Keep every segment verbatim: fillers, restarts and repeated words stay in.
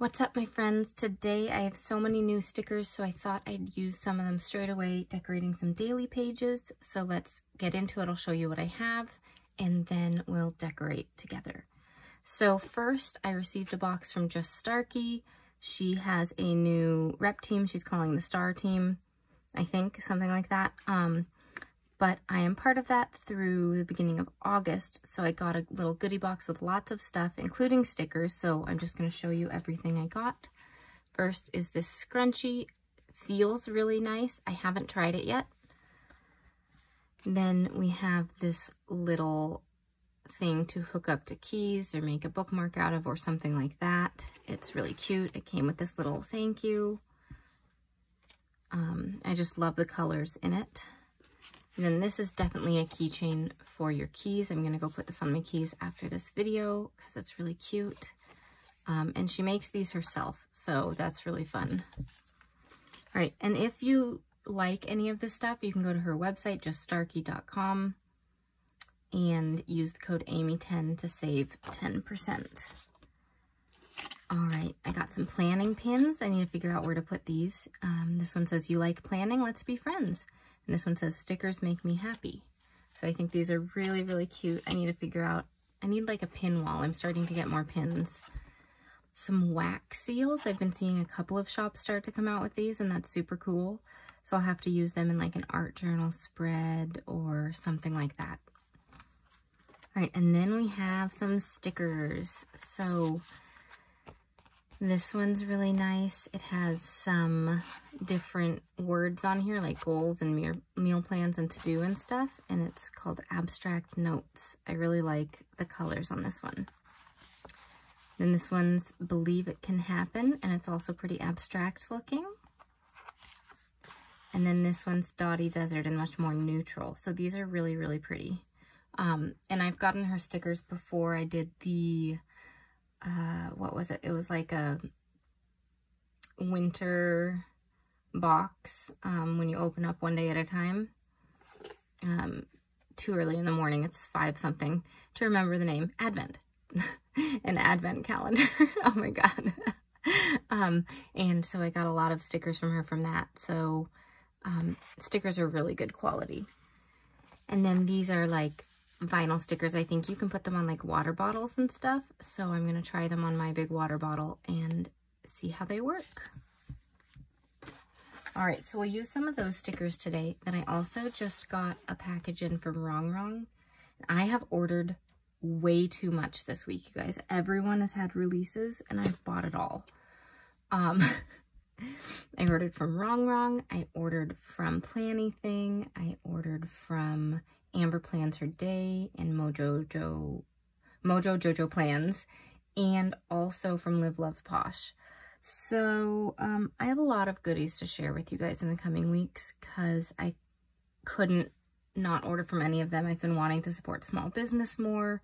What's up, my friends? Today I have so many new stickers, so I thought I'd use some of them straight away decorating some daily pages. So let's get into it. I'll show you what I have and then we'll decorate together. So first, I received a box from Just Starkey. She has a new rep team she's calling the Star Team, I think, something like that. Um, but I am part of that through the beginning of August, so I got a little goodie box with lots of stuff, including stickers, so I'm just gonna show you everything I got. First is this scrunchie. Feels really nice. I haven't tried it yet. Then we have this little thing to hook up to keys or make a bookmark out of or something like that. It's really cute. It came with this little thank you. Um, I just love the colors in it. And then this is definitely a keychain for your keys. I'm going to go put this on my keys after this video because it's really cute. Um, and she makes these herself, so that's really fun. All right, and if you like any of this stuff, you can go to her website, just starkey dot com, and use the code Amy ten to save ten percent. All right, I got some planning pins. I need to figure out where to put these. Um, this one says, you like planning, let's be friends. And this one says, stickers make me happy. So I think these are really, really cute. I need to figure out, I need like a pin wall. I'm starting to get more pins. Some wax seals. I've been seeing a couple of shops start to come out with these, and that's super cool. So I'll have to use them in like an art journal spread or something like that. All right, and then we have some stickers. So this one's really nice. It has some different words on here, like goals and meal plans and to-do and stuff. And it's called Abstract Notes. I really like the colors on this one. Then this one's Believe It Can Happen, and it's also pretty abstract looking. And then this one's Dottie Desert and much more neutral. So these are really, really pretty. Um, and I've gotten her stickers before. I did the, uh, what was it? It was like a winter box, um, when you open up one day at a time, um, too early in the morning. It's five something to remember the name. Advent, an Advent calendar. Oh my God. um, and so I got a lot of stickers from her from that. So, um, stickers are really good quality. And then these are like vinyl stickers. I think you can put them on like water bottles and stuff. So I'm going to try them on my big water bottle and see how they work. All right, so we'll use some of those stickers today. Then I also just got a package in from Rongrong. I have ordered way too much this week, you guys. Everyone has had releases and I've bought it all. Um, I ordered from Rongrong. I ordered from Planything. I ordered from Amber Plans Her Day and Mojo Jojo, Mojo Jojo Plans, and also from Live Love Posh. So um, I have a lot of goodies to share with you guys in the coming weeks because I couldn't not order from any of them. I've been wanting to support small business more,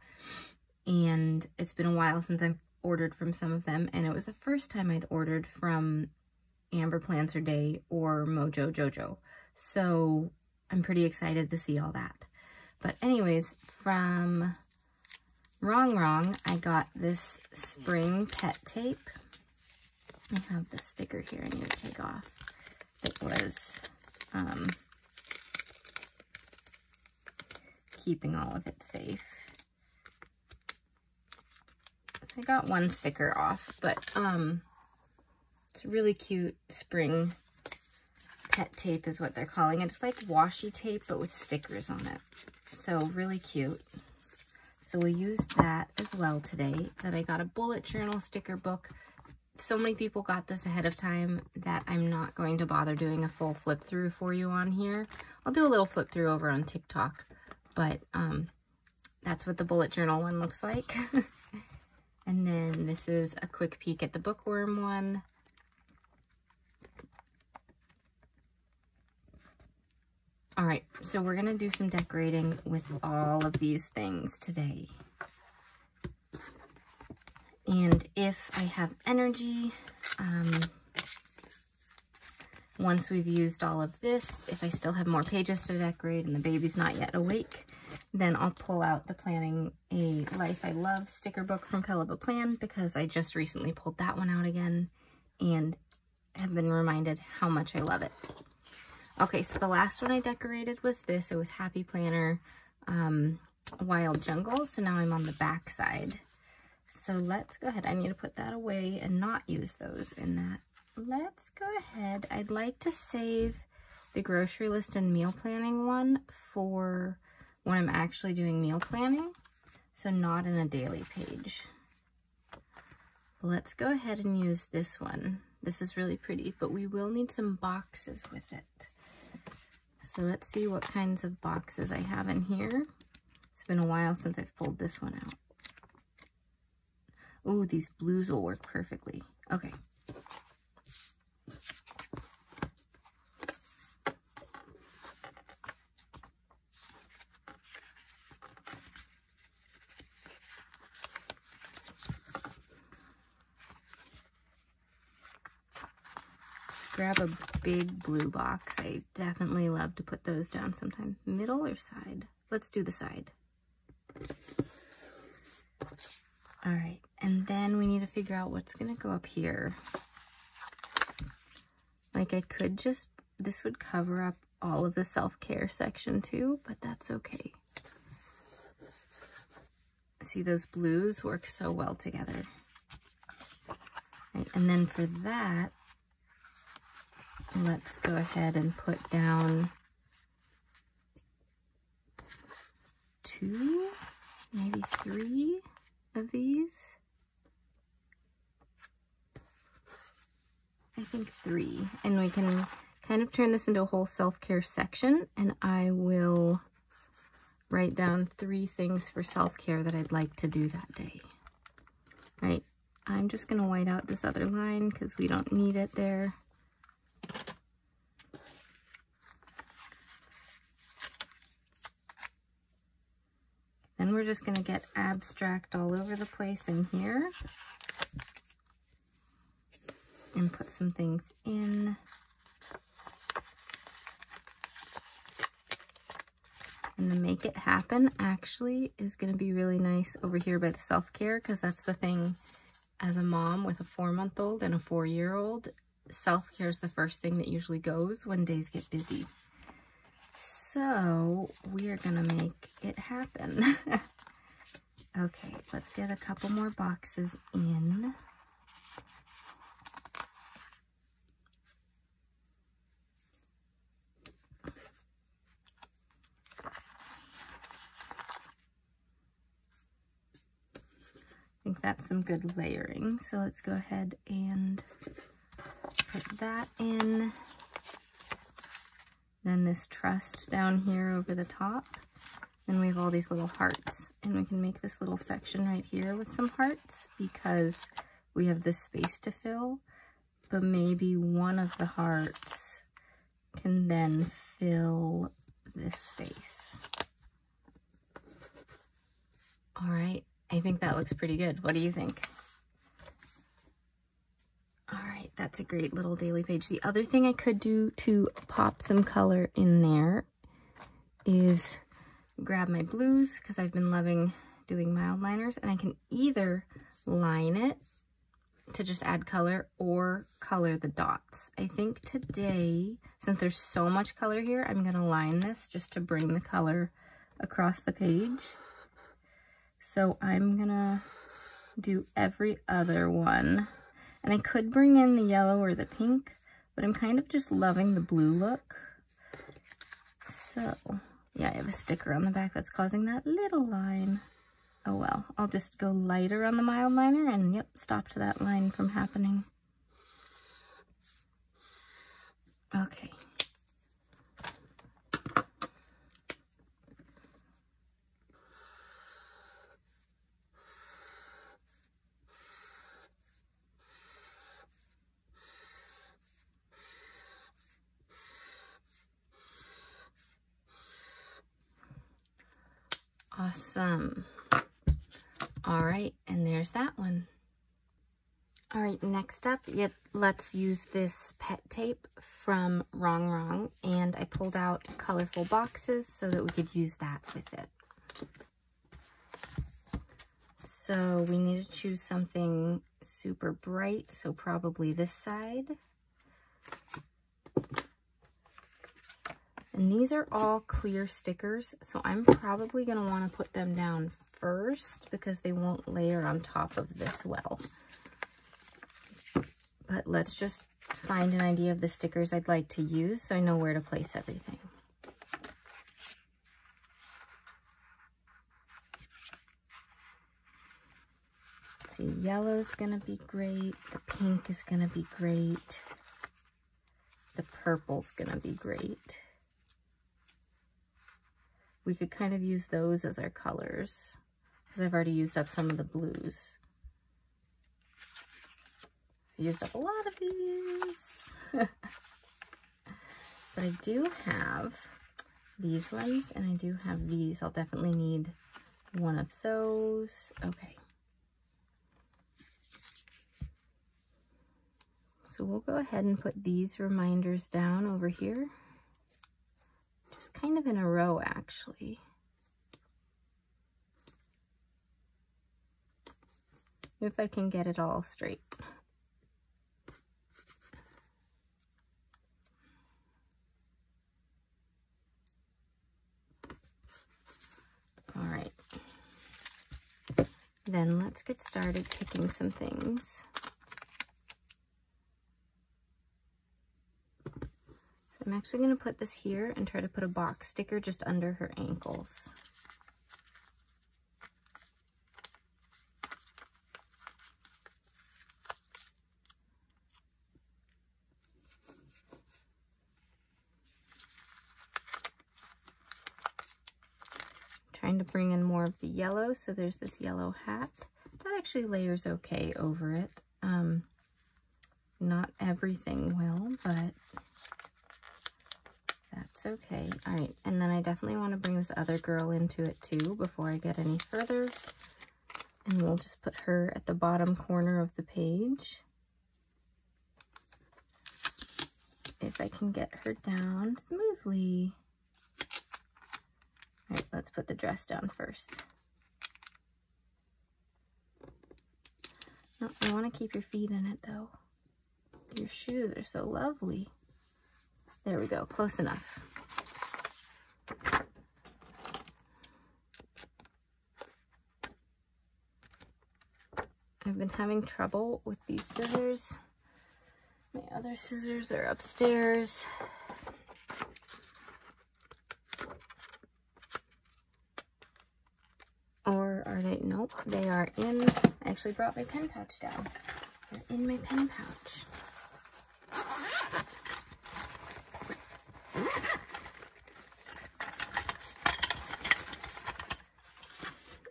and it's been a while since I've ordered from some of them, and it was the first time I'd ordered from Amber Plans Her Day or Mojo Jojo. So I'm pretty excited to see all that. But anyways, from Rongrong, I got this spring pet tape. I have the sticker here I need to take off. It was um, keeping all of it safe. So I got one sticker off, but um, it's really cute spring pet tape is what they're calling it. It's like washi tape, but with stickers on it. So really cute. So we'll use that as well today. Then I got a bullet journal sticker book. So many people got this ahead of time that I'm not going to bother doing a full flip through for you on here. I'll do a little flip through over on TikTok, but um, that's what the bullet journal one looks like. And then this is a quick peek at the bookworm one. All right, so we're gonna do some decorating with all of these things today. And if I have energy, um, once we've used all of this, if I still have more pages to decorate and the baby's not yet awake, Then I'll pull out the Planning a Life I Love sticker book from Kell of a Plan, because I just recently pulled that one out again and have been reminded how much I love it. Okay, so the last one I decorated was this. It was Happy Planner um, Wild Jungle. So now I'm on the back side. So let's go ahead. I need to put that away and not use those in that. Let's go ahead. I'd like to save the grocery list and meal planning one for when I'm actually doing meal planning, so not in a daily page. Let's go ahead and use this one. This is really pretty, but we will need some boxes with it. So let's see what kinds of boxes I have in here. It's been a while since I've pulled this one out. Oh, these blues will work perfectly. Okay. Grab a big blue box. I definitely love to put those down sometime. Middle or side? Let's do the side. All right, and then we need to figure out what's gonna go up here. Like I could just, this would cover up all of the self-care section too, but that's okay. See, those blues work so well together. All right, and then for that, let's go ahead and put down two, maybe three of these. I think three. And we can kind of turn this into a whole self-care section, and I will write down three things for self-care that I'd like to do that day. All right, I'm just gonna white out this other line because we don't need it there. Then we're just gonna get abstract all over the place in here and put some things in. And the Make It Happen actually is gonna be really nice over here by the self-care, because that's the thing as a mom with a four-month-old and a four-year-old, self-care is the first thing that usually goes when days get busy. So we are gonna make it happen. Okay, let's get a couple more boxes in. I think that's some good layering. So let's go ahead and put that in. Then this trust down here over the top. Then we have all these little hearts, and we can make this little section right here with some hearts because we have this space to fill, but maybe one of the hearts can then fill this space. All right, I think that looks pretty good. What do you think? That's a great little daily page. The other thing I could do to pop some color in there is grab my blues, because I've been loving doing Mildliners, and I can either line it to just add color or color the dots. I think today, since there's so much color here, I'm gonna line this just to bring the color across the page. So I'm gonna do every other one. And I could bring in the yellow or the pink, but I'm kind of just loving the blue look. So, yeah, I have a sticker on the back that's causing that little line. Oh well, I'll just go lighter on the Mildliner and, yep, stop to that line from happening. Okay. Awesome. All right, and there's that one. All right, next up, yet let's use this pet tape from Rongrong, and I pulled out colorful boxes so that we could use that with it. So we need to choose something super bright, so probably this side. And these are all clear stickers, so I'm probably going to want to put them down first because they won't layer on top of this well. But let's just find an idea of the stickers I'd like to use so I know where to place everything. See, yellow's gonna be great, the pink is gonna be great, the purple's gonna be great. We could kind of use those as our colors because I've already used up some of the blues. I used up a lot of these. But I do have these ones and I do have these. I'll definitely need one of those. Okay. So we'll go ahead and put these reminders down over here. Just kind of in a row, actually. If I can get it all straight. All right. Then let's get started picking some things. I'm actually going to put this here and try to put a box sticker just under her ankles. I'm trying to bring in more of the yellow, so there's this yellow hat. That actually layers okay over it. Um, not everything will, but... that's okay. All right. And then I definitely want to bring this other girl into it too before I get any further. And we'll just put her at the bottom corner of the page. If I can get her down smoothly. All right. Let's put the dress down first. No, I want to keep your feet in it though. Your shoes are so lovely. There we go, close enough. I've been having trouble with these scissors. My other scissors are upstairs. Or are they, nope, they are in, I actually brought my pen pouch down. They're in my pen pouch.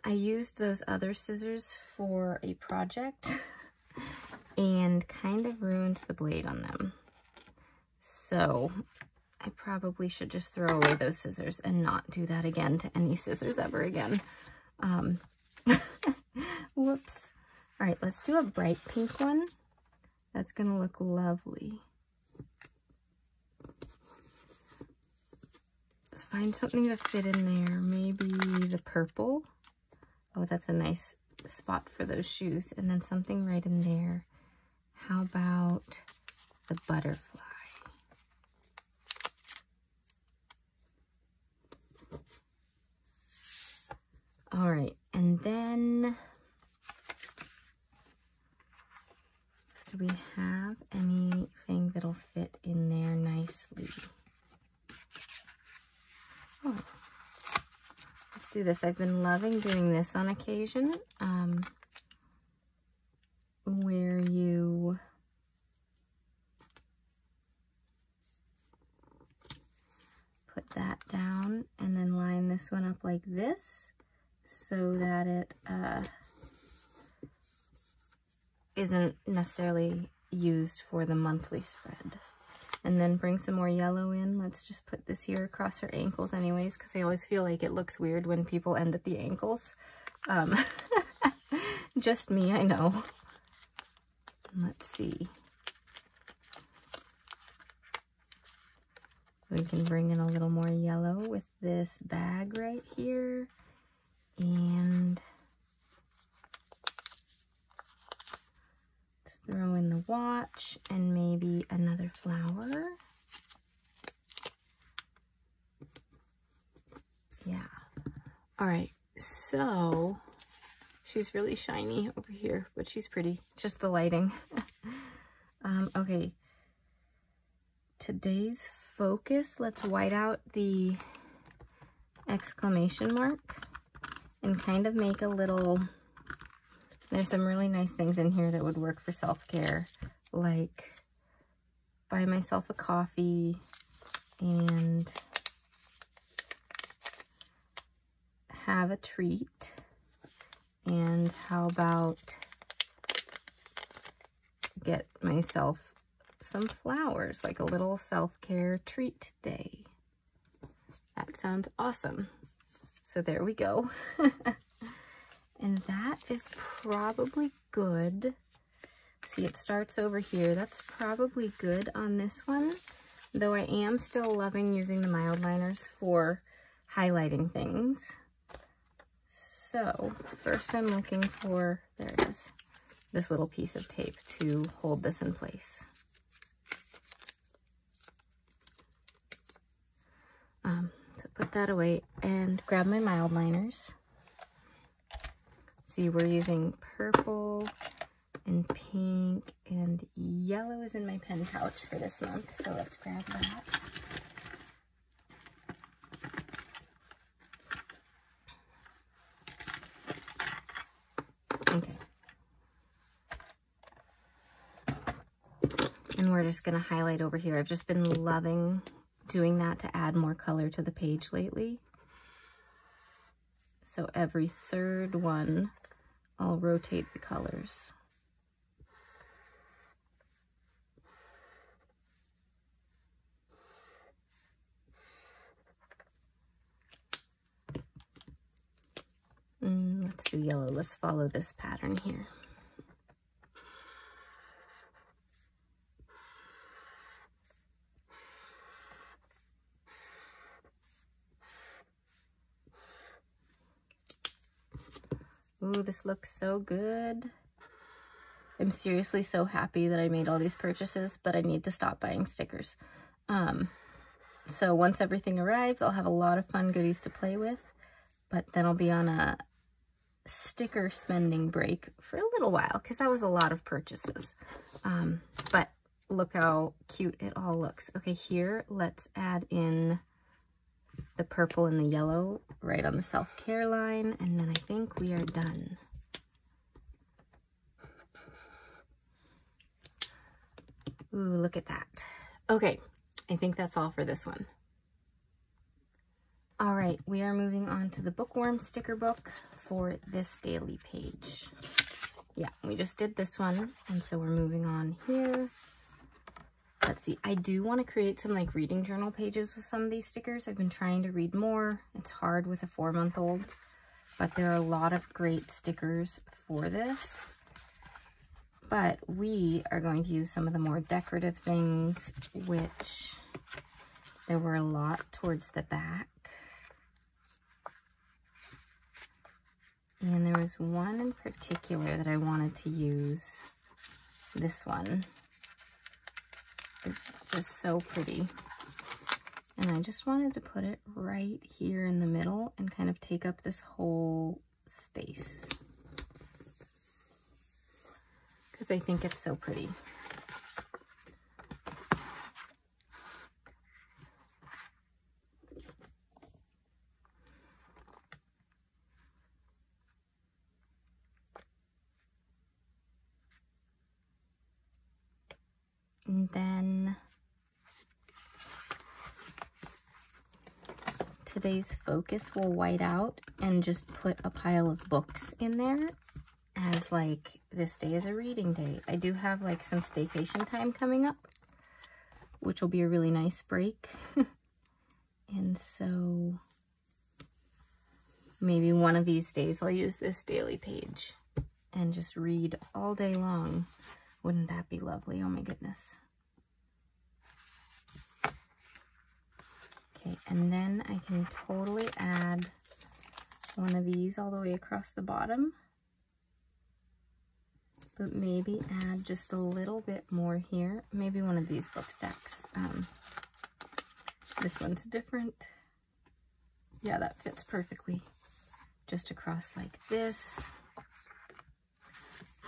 I used those other scissors for a project and kind of ruined the blade on them. So I probably should just throw away those scissors and not do that again to any scissors ever again. Um, whoops. All right, let's do a bright pink one. That's gonna look lovely. Let's find something to fit in there. Maybe the purple. Oh, that's a nice spot for those shoes. And then something right in there. How about the butterfly? All right, and then do we have anything that'll fit in there nicely? Oh. Let's do this. I've been loving doing this on occasion, um, where you put that down and then line this one up like this so that it uh, isn't necessarily used for the monthly spread. And then bring some more yellow in. Let's just put this here across her ankles anyways, because I always feel like it looks weird when people end at the ankles. Um, just me, I know. Let's see. We can bring in a little more yellow with this bag right here. and let's throw in the watch and maybe another flower. Yeah. All right, so she's really shiny over here, but she's pretty. Just the lighting. um, okay. Today's focus, let's white out the exclamation mark and kind of make a little, there's some really nice things in here that would work for self-care, like buy myself a coffee and have a treat, and how about get myself some flowers, like a little self-care treat day. That sounds awesome. So there we go. And that is probably good. See, it starts over here. That's probably good on this one, though I am still loving using the Mildliners for highlighting things. So first I'm looking for, there it is, this little piece of tape to hold this in place. Um, so put that away and grab my Mildliners. See, we're using purple and pink, and yellow is in my pen pouch for this month, so let's grab that. Okay. And we're just gonna highlight over here. I've just been loving doing that to add more color to the page lately. So every third one, I'll rotate the colors. Mm, let's do yellow. Let's follow this pattern here. Ooh, this looks so good. I'm seriously so happy that I made all these purchases, but I need to stop buying stickers. Um, so once everything arrives, I'll have a lot of fun goodies to play with, but then I'll be on a sticker spending break for a little while, because that was a lot of purchases. Um, but look how cute it all looks. Okay, here, let's add in the purple and the yellow right on the self-care line, and then I think we are done. Ooh, look at that. Okay, I think that's all for this one. All right, we are moving on to the bookworm sticker book for this daily page. Yeah, we just did this one, and so we're moving on here. Let's see, I do want to create some like reading journal pages with some of these stickers. I've been trying to read more. It's hard with a four month old, but there are a lot of great stickers for this. But we are going to use some of the more decorative things, which there were a lot towards the back. And there was one in particular that I wanted to use, this one. It's just so pretty. And I just wanted to put it right here in the middle and kind of take up this whole space, because I think it's so pretty. And then today's focus will white out and just put a pile of books in there as like, this day is a reading day. I do have like some staycation time coming up, which will be a really nice break. And so maybe one of these days I'll use this daily page and just read all day long. Wouldn't that be lovely? Oh my goodness. Okay, and then I can totally add one of these all the way across the bottom, but maybe add just a little bit more here. Maybe one of these book stacks. Um, this one's different. Yeah, that fits perfectly. Just across like this.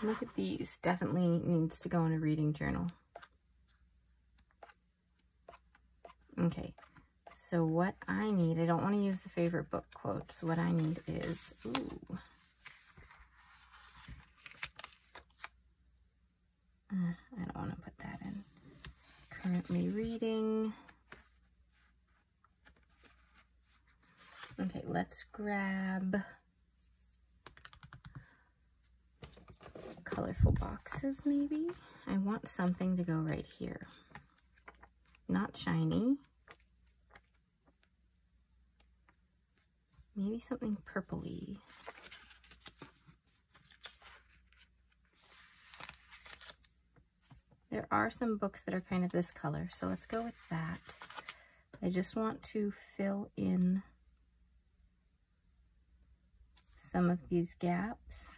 Look at these. Definitely needs to go in a reading journal. Okay, so what I need, I don't want to use the favorite book quotes. What I need is, ooh. Uh, I don't want to put that in. Currently reading. Okay, let's grab colorful boxes maybe. I want something to go right here. Not shiny. Maybe something purpley. There are some books that are kind of this color, so let's go with that. I just want to fill in some of these gaps.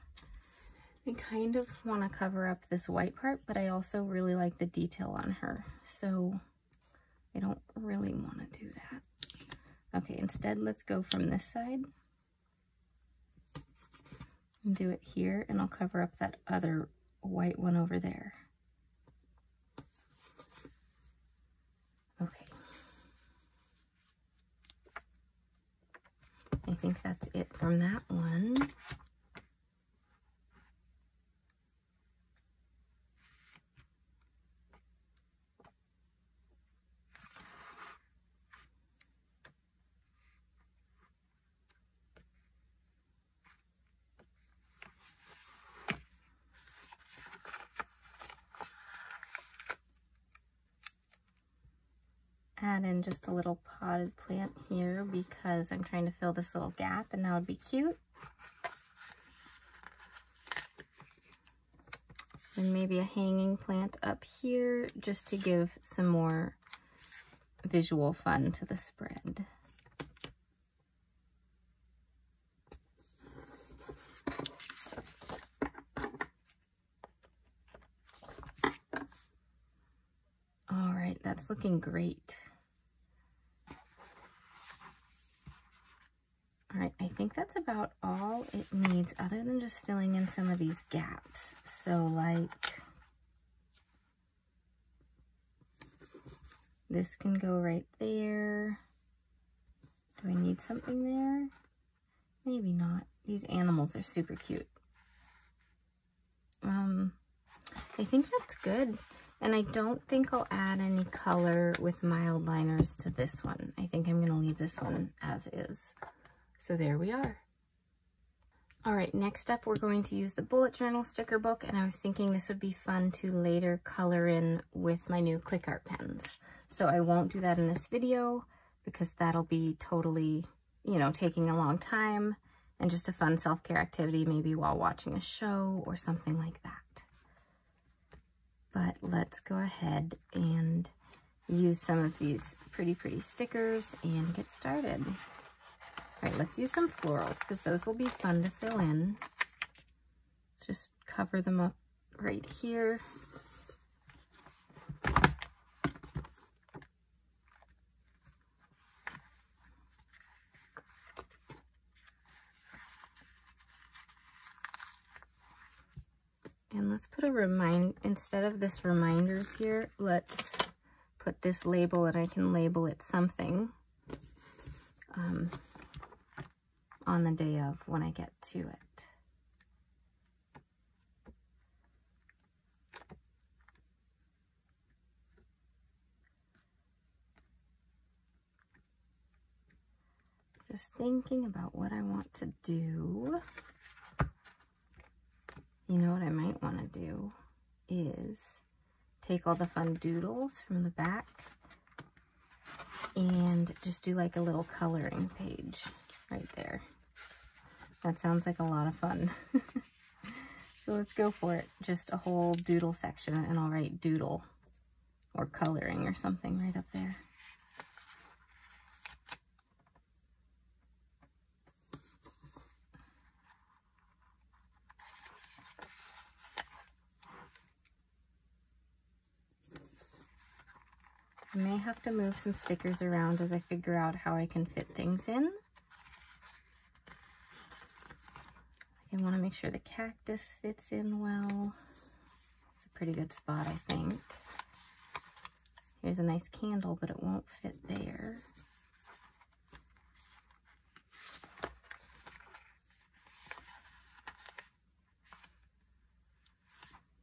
I kind of want to cover up this white part, but I also really like the detail on her, so I don't really want to do that. Okay, instead let's go from this side and do it here, and I'll cover up that other white one over there. Okay. I think that's it from that one. Add in just a little potted plant here because I'm trying to fill this little gap, and that would be cute. And maybe a hanging plant up here just to give some more visual fun to the spread. All right, that's looking great. Alright, I think that's about all it needs, other than just filling in some of these gaps. So, like, this can go right there. Do I need something there? Maybe not. These animals are super cute. Um, I think that's good. And I don't think I'll add any color with Mildliners to this one. I think I'm going to leave this one as is. So there we are. All right, next up we're going to use the bullet journal sticker book, and I was thinking this would be fun to later color in with my new ClickArt pens. So I won't do that in this video because that'll be totally, you know, taking a long time, and just a fun self-care activity maybe while watching a show or something like that. But let's go ahead and use some of these pretty, pretty stickers and get started. All right, let's use some florals because those will be fun to fill in. Let's just cover them up right here. And let's put a remind, instead of this reminders here, let's put this label, and I can label it something. Um, on the day of, when I get to it. Just thinking about what I want to do. You know what I might want to do is take all the fun doodles from the back and just do like a little coloring page right there. That sounds like a lot of fun. So let's go for it. Just a whole doodle section, and I'll write doodle or coloring or something right up there. I may have to move some stickers around as I figure out how I can fit things in. I want to make sure the cactus fits in well. It's a pretty good spot, I think. Here's a nice candle, but it won't fit there.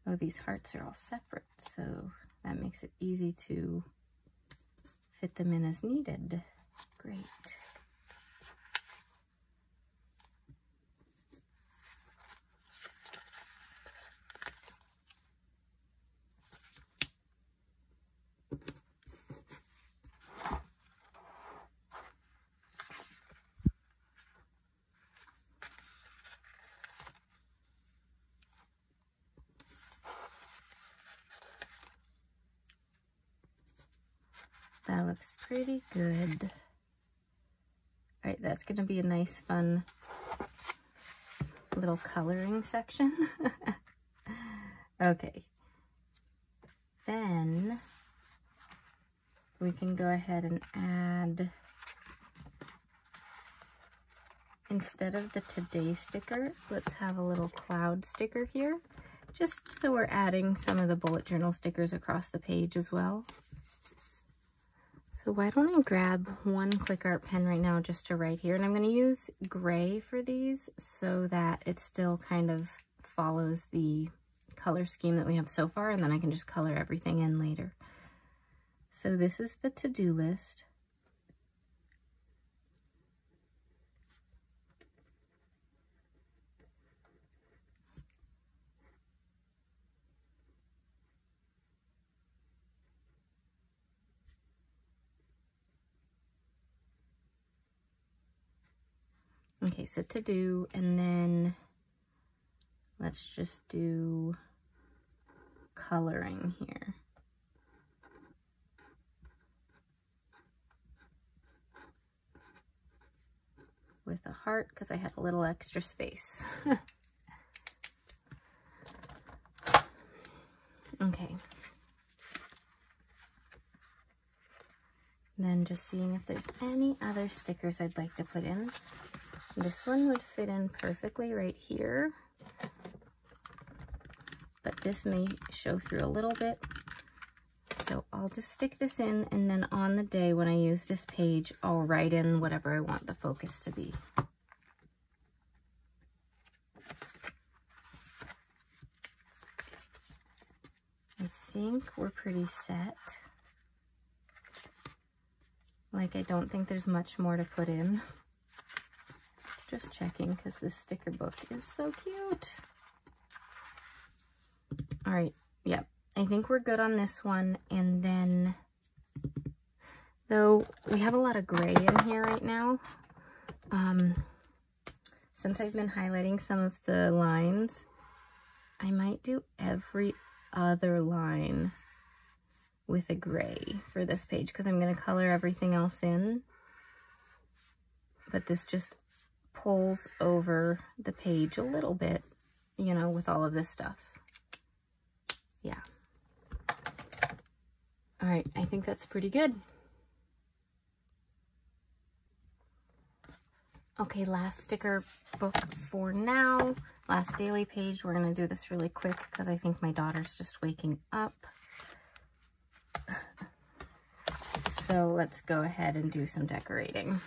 Oh, these hearts are all separate, so that makes it easy to fit them in as needed. Great. That looks pretty good. All right, that's gonna be a nice, fun little coloring section. Okay. Then we can go ahead and add, instead of the today sticker, let's have a little cloud sticker here, just so we're adding some of the bullet journal stickers across the page as well. So why don't I grab one ClickArt pen right now just to write here, and I'm going to use gray for these so that it still kind of follows the color scheme that we have so far, and then I can just color everything in later. So this is the to-do list. Okay, so to do, and then let's just do coloring here. With a heart, because I had a little extra space. Okay. And then just seeing if there's any other stickers I'd like to put in. This one would fit in perfectly right here, but this may show through a little bit. So I'll just stick this in, and then on the day when I use this page, I'll write in whatever I want the focus to be. I think we're pretty set. Like, I don't think there's much more to put in. Just checking, because this sticker book is so cute. All right, yep. I think we're good on this one. And then, though, we have a lot of gray in here right now. Um, since I've been highlighting some of the lines, I might do every other line with a gray for this page, because I'm going to color everything else in. But this just pulls over the page a little bit, you know, with all of this stuff. Yeah. All right, I think that's pretty good. Okay, last sticker book for now. Last daily page. We're going to do this really quick because I think my daughter's just waking up. So let's go ahead and do some decorating.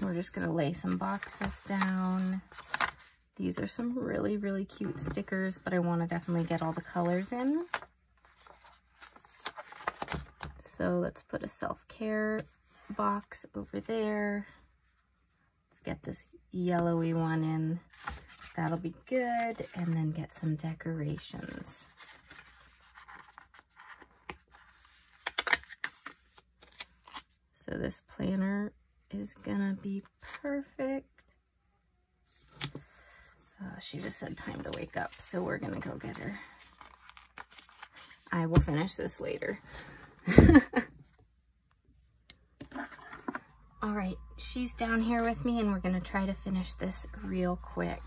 We're just going to lay some boxes down. These are some really, really cute stickers, but I want to definitely get all the colors in. So let's put a self-care box over there. Let's get this yellowy one in. That'll be good. And then get some decorations. So this planner is gonna be perfect. Oh, she just said time to wake up, so we're gonna go get her. I will finish this later. All right, she's down here with me and we're gonna try to finish this real quick.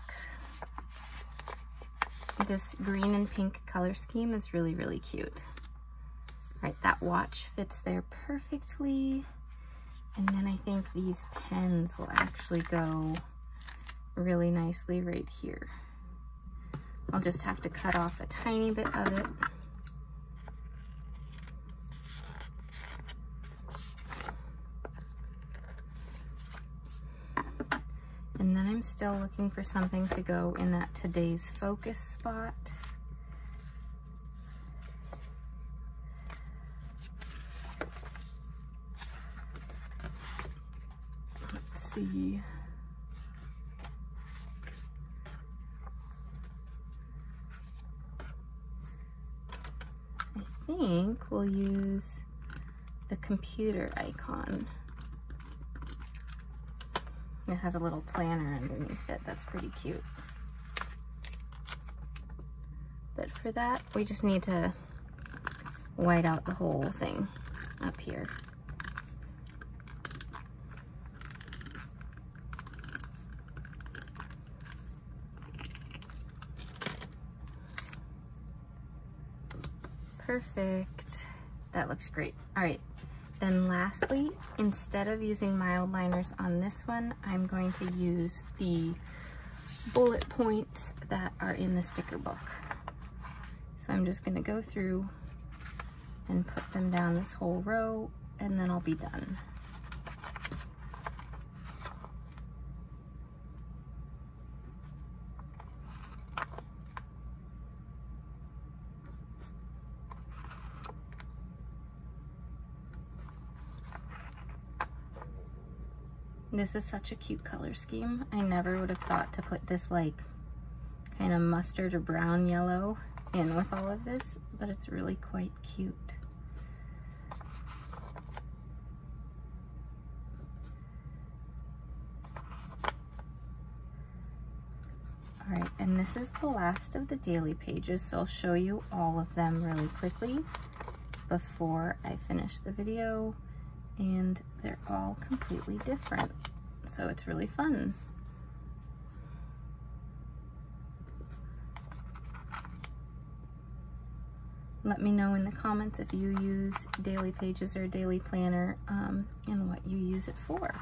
This green and pink color scheme is really, really cute. All right, that watch fits there perfectly. And then I think these pens will actually go really nicely right here. I'll just have to cut off a tiny bit of it. And then I'm still looking for something to go in that today's focus spot. Let's see. I think we'll use the computer icon. It has a little planner underneath it. That's pretty cute. But for that, we just need to white out the whole thing up here. Perfect. That looks great. All right. Then lastly, instead of using Mildliners on this one, I'm going to use the bullet points that are in the sticker book. So I'm just gonna go through and put them down this whole row, and then I'll be done. This is such a cute color scheme. I never would have thought to put this like kind of mustard or brown yellow in with all of this, but it's really quite cute. All right, and this is the last of the daily pages, so I'll show you all of them really quickly before I finish the video. And they're all completely different, so it's really fun. Let me know in the comments if you use daily pages or daily planner um, and what you use it for.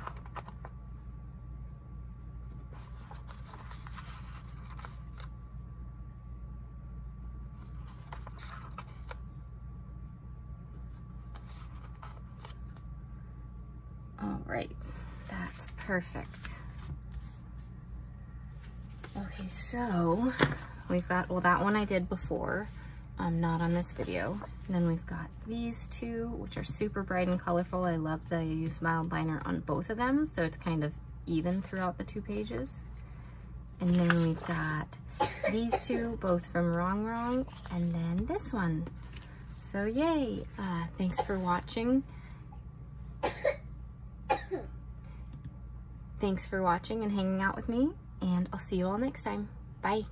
Right, that's perfect. Okay, so we've got, well, that one I did before, um, not on this video. And then we've got these two, which are super bright and colorful. I love that I use Mildliner on both of them, so it's kind of even throughout the two pages. And then we've got these two, both from Rongrong, and then this one. So yay, uh, thanks for watching. Thanks for watching and hanging out with me, and I'll see you all next time. Bye.